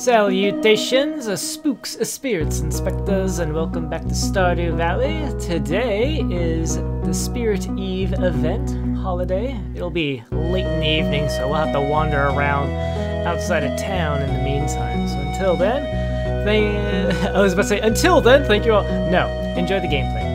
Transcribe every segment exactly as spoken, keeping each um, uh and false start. Salutations, uh, spooks, uh, spirits, and specters, and welcome back to Stardew Valley. Today is the Spirit's Eve event holiday. It'll be late in the evening, so we'll have to wander around outside of town in the meantime. So until then, they, uh, I was about to say, until then, thank you all. No, enjoy the gameplay.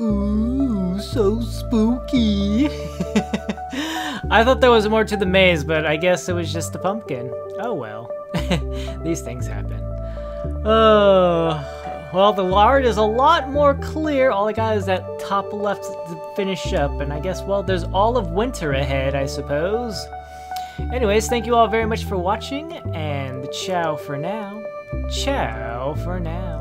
Ooh, so spooky. I thought there was more to the maze, but I guess it was just the pumpkin. Oh well. These things happen. Oh, well, the lard is a lot more clear. All I got is that top left to finish up, and I guess, well, there's all of winter ahead, I suppose. Anyways, thank you all very much for watching, and ciao for now. Ciao for now.